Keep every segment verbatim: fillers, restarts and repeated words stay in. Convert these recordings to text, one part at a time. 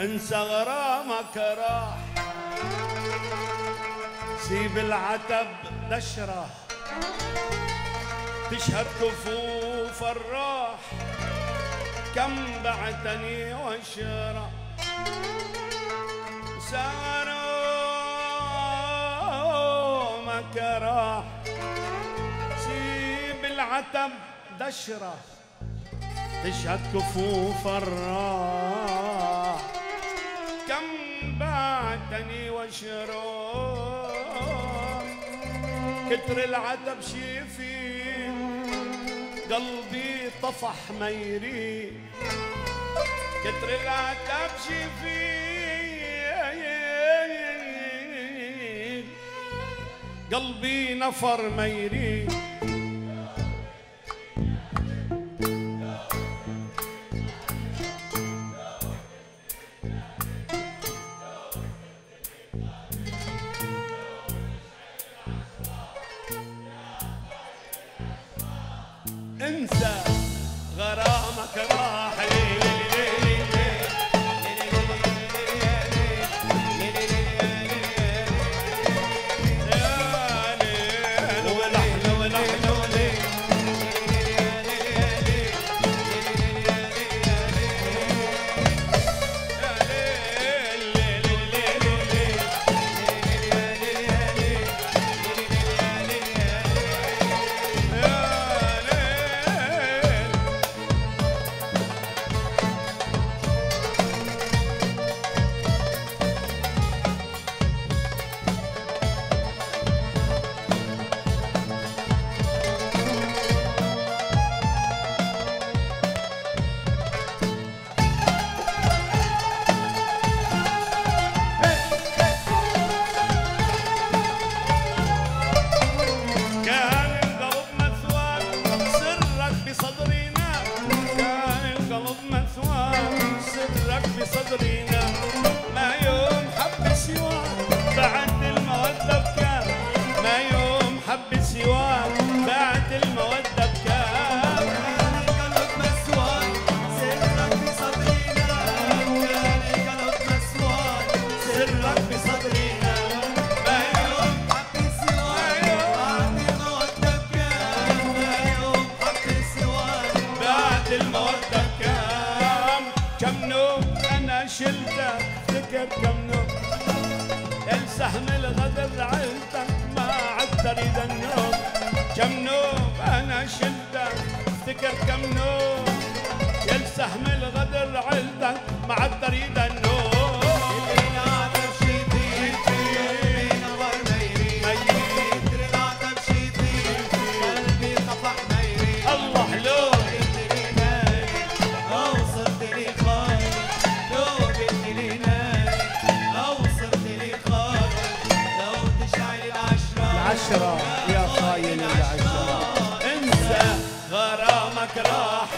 انسى غرامك راح، سيب العتب دشره تشهد كفوف الراح، كم بعتني وشرى سغرامك راح، سيب العتب دشره تشهد كفوف الراح، كم بعتني وشراح، كتر العتب شي فيه قلبي طفح ما يريد، كتر العتب شي فيه قلبي نفر ما يريد. انسى غرامك راح سهم الغدر عيلتك ما عدت اريد النوم، كم نوم انا شلتك افتكر كم نوم، يا سهم الغدر عيلتك ما عدت اريد النوم. يا خاين العشرة انسى غرامك راح،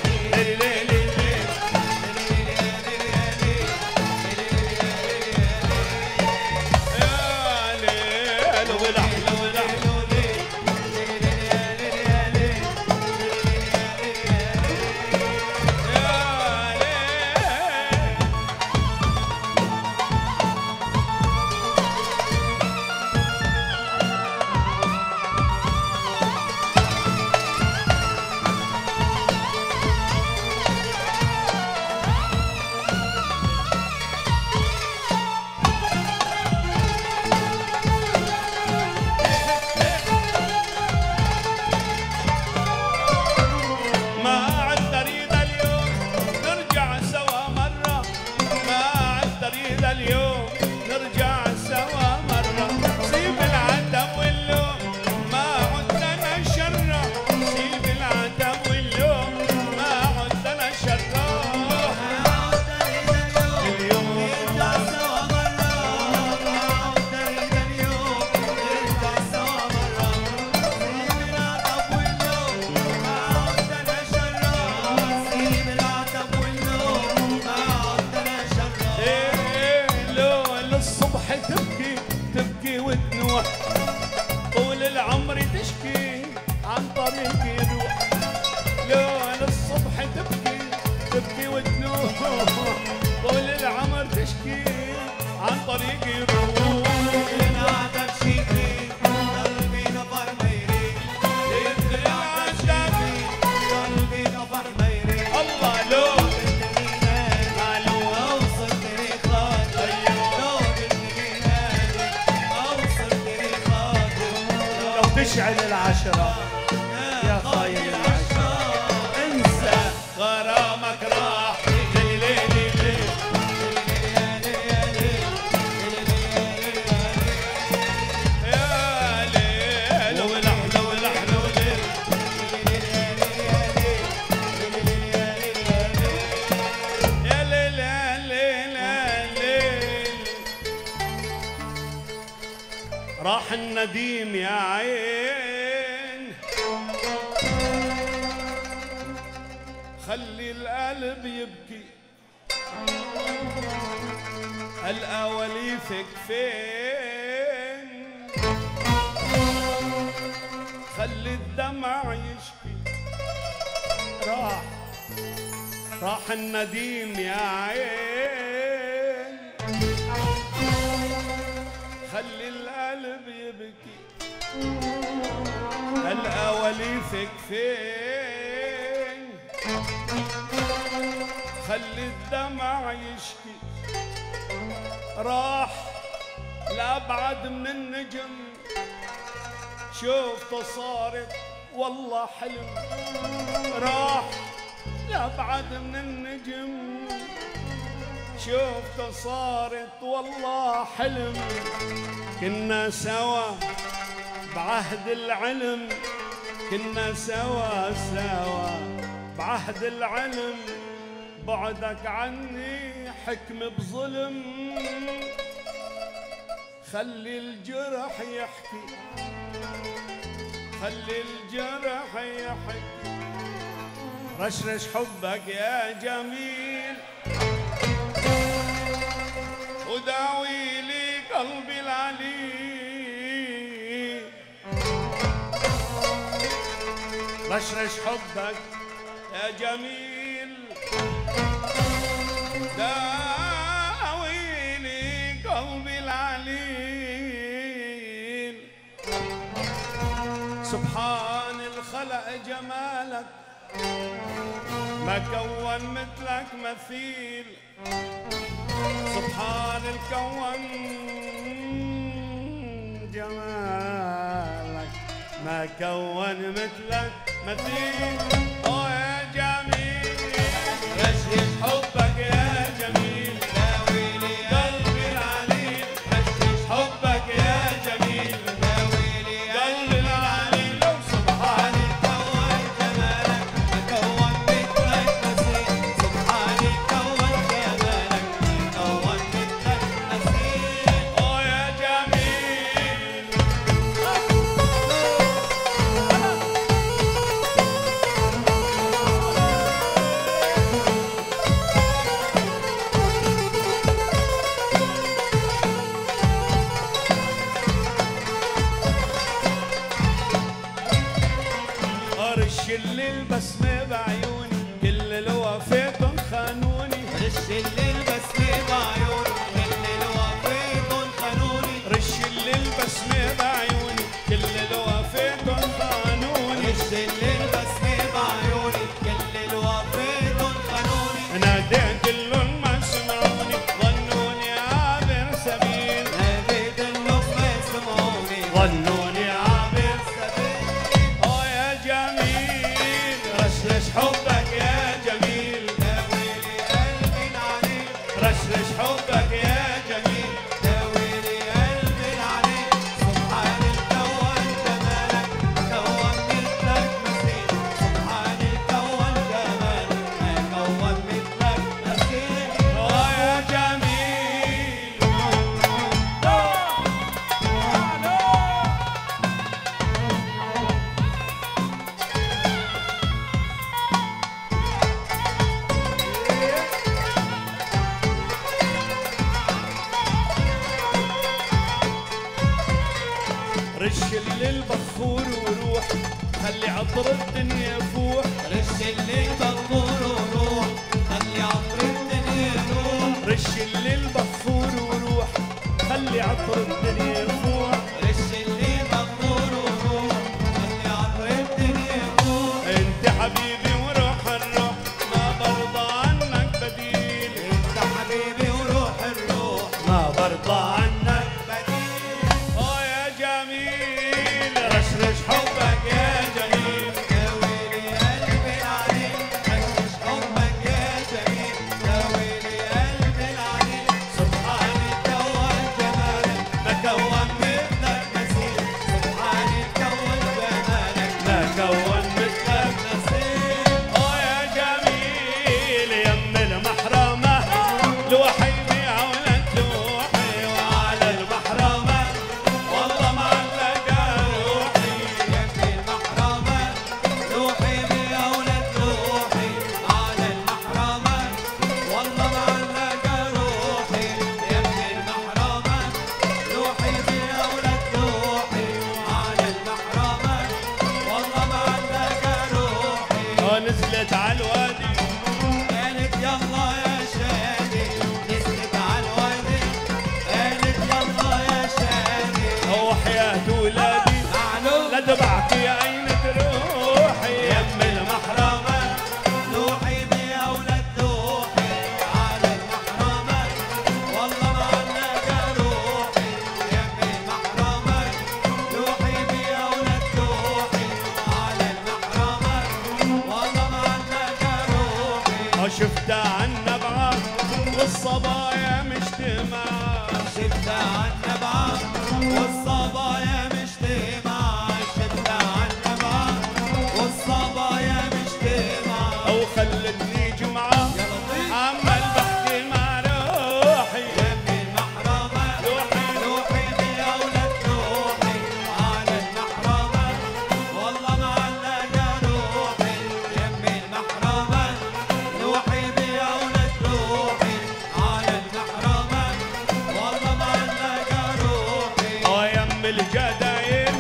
بشكي عن طريق روحي انا بشكي قلبي نبر ما يريد انت عشاني قلبي نبر ما يريد الله لو بالنينات علو اوصل طريقات لو بالنينات اوصل طريقات لو تشعل العشرة يا خاين العشرة انسى غرامك راح راح النديم يا عين خلي القلب يبكي ألقى وليفك فين خلي الدمع يشكي راح راح النديم يا عين خلي القلب يبكي ألقى وليفك فين خلي الدمع يشكي راح لأبعد من النجم شوف تصارت والله حلم راح لأبعد من النجم شوفت صارت والله حلم كنا سوا بعهد العلم كنا سوا سوا بعهد العلم بعدك عني حكم بظلم خلي الجرح يحكي خلي الجرح يحكي رشرش حبك يا جميل وداوي لي قلبي العليل رشرش حبك يا جميل داوي لي قلبي العليل سبحان الخلق جمالك ما كون مثلك مثيل سبحان الكون جمالك ما كون مثلك مثيل أوه يا جميل رشيد حبك يا جميل داوي لي قلبي العليل رشيد حبك يا جميل داوي لي قلبي العليل سبحان الكون جمالك ما كون مثلك مثيل سبحان الكون جمالك ما كون مثلك مثيل أوه يا جميل رش الليل بسمة بعيوني كل الوفاتن خانوني رش الليل بسمة بعيوني كل الوفاتن خانوني رش الليل بسمة بعيوني كل الوفاتن خانوني رش الليل بسمة بعيوني كل الوفاتن خانوني ناديت كلن ما سمعوني ظنوني عابر سبيل ناديت كلن ما سمعوني ظنوني عابر سبيل أوه يا جميل رشرش حبك يا جميل داوي لي قلبي العليل رشرش حبك يا جميل داوي لي قلبي العليل سبحان الكون جمالك ما كون مثلك مثيل سبحان الكون جمالك ما كون مثلك مثيل أوه يا جميل رش الليل بخور وروح خلي عطر الدنيا يفوح رش الليل بخور وروح خلي عطر الدنيا يروح رش للبخور وروح خلي عطر الدنيا يفوح. رش اللي بخور وروح خلي عطر الدنيا يفوح. انت حبيبي وروح الروح ما برضى عنك بديل. انت حبيبي وروح الروح ما برضى عنك بديل. اه يا جميل رشرش حبك يا جميل ساوي لي قلبي العليل. رشرش حبك يا جميل ساوي لي قلبي العليل. سبحان اتكون جمالك نكون مثلك نسير. سبحان اتكون جمالك نكون مثلك نسير. اه يا جميل يم المحرمة لوحي بعونك لوحي وعلى المحرمة والله معلقة روحي. يم المحرمة لوحي بعونك لوحي على المحرمة والله معلقة روحي. يم المحرمة لوحي بعونك لوحي وعلى المحرمة والله معلقة روحي. اه نزلت على الوادي قالت يلا يا شادي. نزلت على الوادي قالت يلا يا شادي. روح يا دولابي لا تبعك يا اين تروحي. يم المحرمة لوحي بأولاد لوحي على المحرمة والله معلقة روحي. يم المحرمة لوحي بأولاد لوحي على المحرمة والله معلقة روحي. اه شفتها عالنبعة والصبايا مجتمعة. شفتها عالنبعة والصبايا مجتمعة. شفتها عالنبعة والصبايا مجتمعة. او خلتني جمعة يا لطيف عمال بحكي مع روحي. يم المحرمة لوحي لوحي بأولاد لوحي على المحرمة والله معلقة روحي. يم المحرمة لوحي بأولاد لوحي على المحرمة والله معلقة روحي. اه يم الجدايل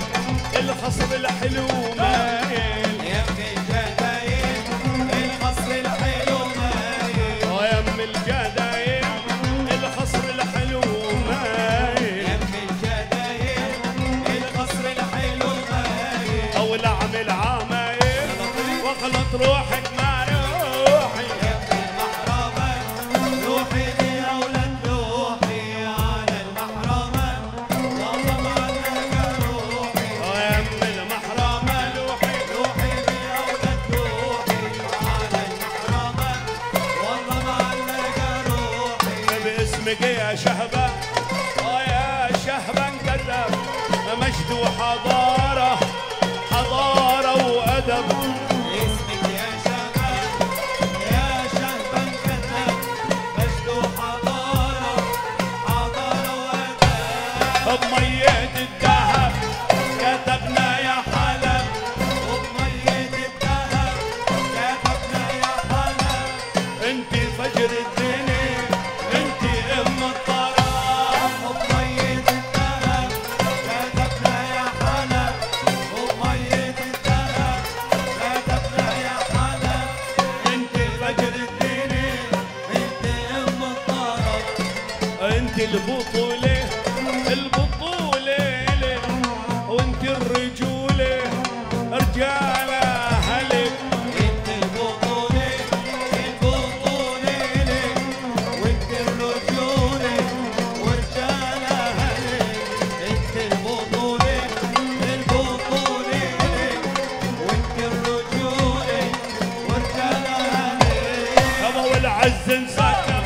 الخصب الحلو مايل. يم الجدايل القصر الحلو مايل. اه يم الجدايل الخصر الحلو مايل. يم الجدايل القصر الحلو مايل. او لعم العمايل واخلط روحك مع روحي. يم المحرمة لوحي بأولاد لوحي على المحرمة والله معلقة روحي. اه يم المحرمة لوحي لوحي بأولاد لوحي على المحرمة والله معلقة روحي. باسمك يا شهبة اه يا شهبة انكتب مجد وحضارة حضارة وأدب. اسمك يا شباب يا شباب كتاب مجد وحضارة حضارة وأدب. بمية الذهب كتبنا يا حلب. وبمية الذهب كتبنا يا حلب. انت فجر الدنيا انت ام الطرب. وبمية الذهب كتبنا يا حلب. وبمية الذهب كتبنا يا حلب. انت فجر الدنيا انت ام الطرب. انت البطولة البطولة لي وانت الرجولة رجال اهلك. انت البطولة البطولة لي وانت الرجولة ورجال اهلك. انت البطولة البطولة لي وانت الرجولة ورجال اهلك. يابا والعز نسكب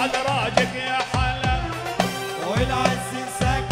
على راجك يا حلب. والعز نسكب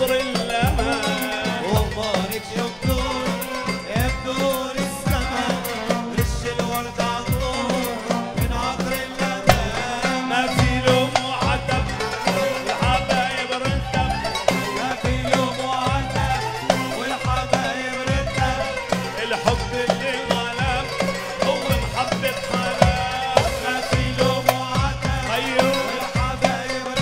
صدر اللمع ومبارك يوم دور بدور السماء رش الورد عطول من عطر اللمع ما في لوم وعتب والحبايب رتب ما في لوم وعتب والحبايب رتب الحب اللي غلب هو محبة حلال ما في لوم وعتب أيوه الحب اللي غلب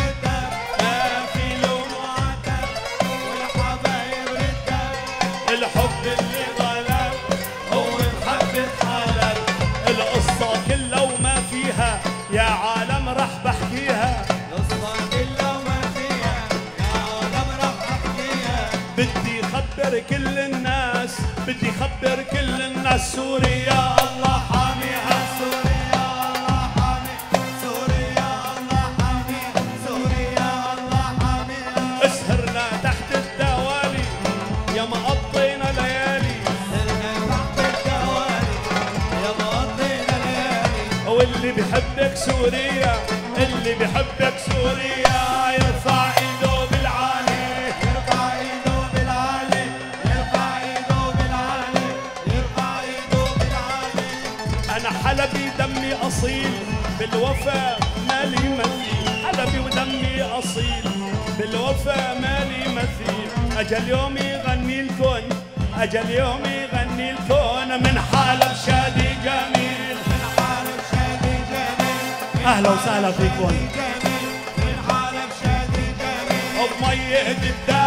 هو محبة حلال القصة كلها وما فيها يا عالم راح بحكيها القصة كلها وما فيها يا عالم راح بحكيها بدي خبر كل الناس بدي خبر كل الناس سوريا الله حاميها سوريا الله حاميها سوريا الله حاميها سوريا الله حاميها اسهرنا تحت الدوالي يا مقضي اللي بحبك سوريا اللي بحبك سوريا يرفع ايده بالعالي يرفع ايده بالعالي يرفع ايده بالعالي يرفع ايده بالعالي انا حلبي دمي اصيل بالوفا مالي مثيل حلبي ودمي اصيل بالوفا مالي مثيل اجل يومي غني الكون اجل يومي غني الكون من حلب شادي جميل اهلا وسهلا فيكم.